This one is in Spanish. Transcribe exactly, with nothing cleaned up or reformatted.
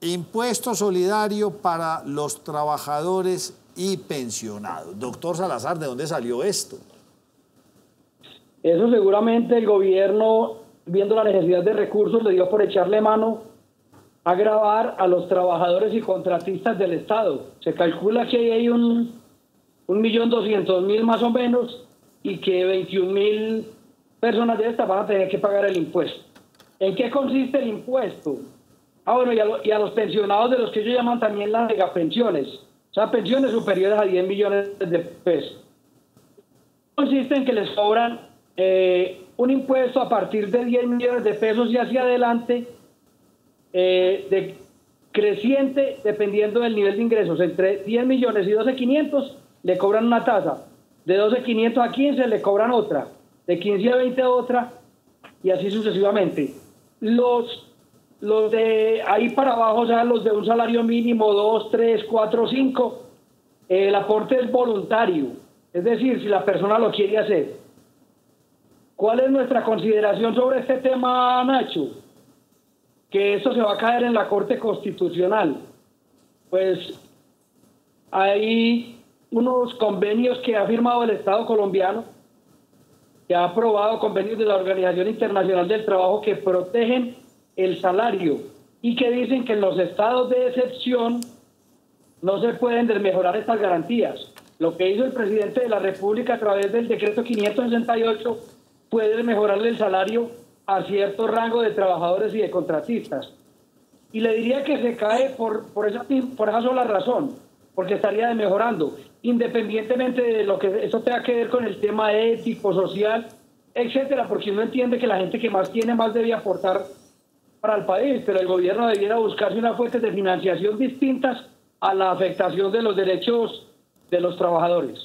Impuesto solidario para los trabajadores y pensionados. Doctor Salazar, ¿de dónde salió esto? Eso seguramente el gobierno, viendo la necesidad de recursos, le dio por echarle mano a gravar a los trabajadores y contratistas del Estado. Se calcula que hay un un millón doscientos mil más o menos y que veintiún mil personas de estas van a tener que pagar el impuesto. ¿En qué consiste el impuesto? Ah, bueno, y a, lo, y a los pensionados, de los que ellos llaman también las megapensiones, o sea, pensiones superiores a diez millones de pesos. Consiste en que les cobran eh, un impuesto a partir de diez millones de pesos y hacia adelante, eh, de, creciente dependiendo del nivel de ingresos. Entre diez millones y doce mil quinientos le cobran una tasa, de doce mil quinientos a quince le cobran otra, de quince a veinte otra, y así sucesivamente. Los Los de ahí para abajo, o sea, los de un salario mínimo, dos, tres, cuatro, cinco, el aporte es voluntario, es decir, si la persona lo quiere hacer. ¿Cuál es nuestra consideración sobre este tema, Nacho? Que esto se va a caer en la Corte Constitucional. Pues hay unos convenios que ha firmado el Estado colombiano, que ha aprobado convenios de la Organización Internacional del Trabajo que protegen el salario, y que dicen que en los estados de excepción no se pueden desmejorar estas garantías. Lo que hizo el presidente de la República a través del decreto quinientos sesenta y ocho puede desmejorarle el salario a cierto rango de trabajadores y de contratistas. Y le diría que se cae por, por, esa, por esa sola razón, porque estaría desmejorando, independientemente de lo que eso tenga que ver con el tema ético, social, etcétera, porque uno entiende que la gente que más tiene más debe aportar para el país, pero el gobierno debiera buscarse unas fuentes de financiación distintas a la afectación de los derechos de los trabajadores.